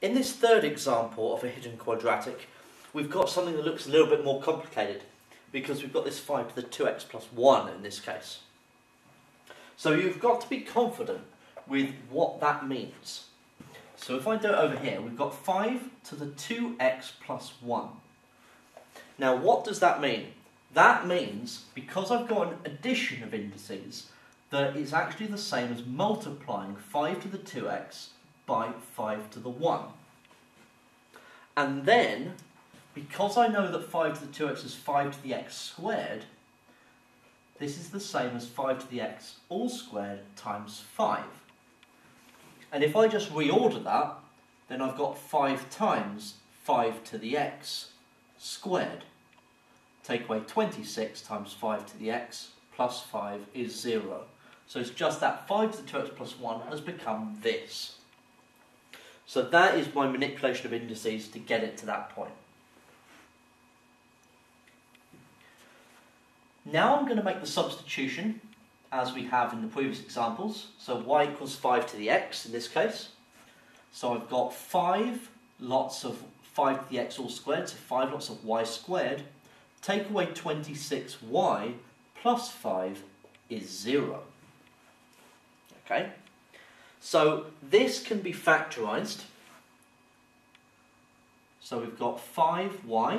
In this third example of a hidden quadratic, we've got something that looks a little bit more complicated because we've got this 5 to the 2x plus 1 in this case. So you've got to be confident with what that means. So if I do it over here, we've got 5 to the 2x plus 1. Now what does that mean? That means, because I've got an addition of indices, that it's actually the same as multiplying 5 to the 2x by 5 to the 1. And then, because I know that 5 to the 2x is 5 to the x squared, this is the same as 5 to the x all squared times 5. And if I just reorder that, then I've got 5 times 5 to the x squared. Take away 26 times 5 to the x plus 5 is 0. So it's just that 5 to the 2x plus 1 has become this. So that is my manipulation of indices to get it to that point. Now I'm going to make the substitution as we have in the previous examples. So y equals 5 to the x in this case. So I've got 5 lots of 5 to the x all squared, so 5 lots of y squared. Take away 26y plus 5 is 0. Okay? So this can be factorised. So we've got 5y,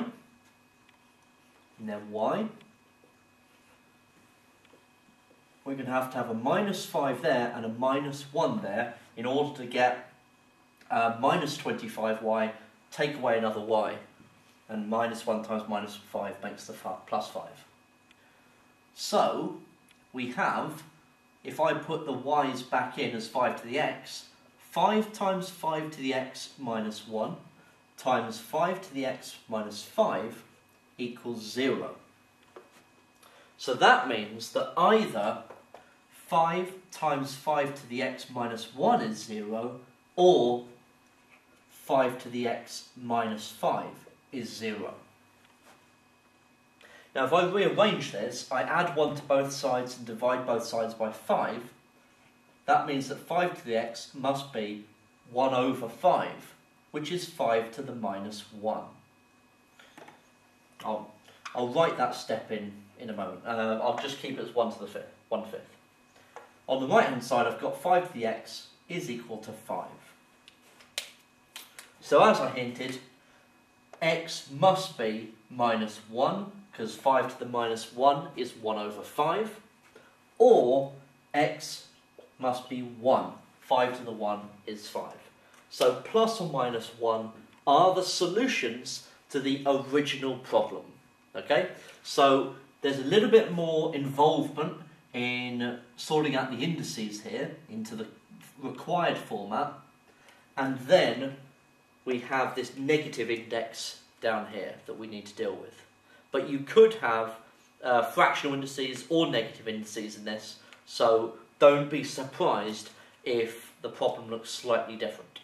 and then y. We're going to have a minus 5 there and a minus 1 there in order to get minus 25y, take away another y. And minus 1 times minus 5 makes the plus 5. So, we have, if I put the y's back in as 5 to the x, 5 times 5 to the x minus 1 times 5 to the x minus 5 equals 0. So that means that either 5 times 5 to the x minus 1 is 0, or 5 to the x minus 5 is 0. Now if I rearrange this, I add 1 to both sides and divide both sides by 5, that means that 5 to the x must be 1 over 5, which is 5 to the minus 1. I'll write that step in a moment. I'll just keep it as 1 to the 5th. 1/5. On the right hand side I've got 5 to the x is equal to 5. So as I hinted, x must be minus 1, because 5 to the minus 1 is 1 over 5, or x must be 1. 5 to the 1 is 5. So plus or minus 1 are the solutions to the original problem. Okay? So there's a little bit more involvement in sorting out the indices here into the required format, and then we have this negative index down here that we need to deal with. But you could have fractional indices or negative indices in this, so don't be surprised if the problem looks slightly different.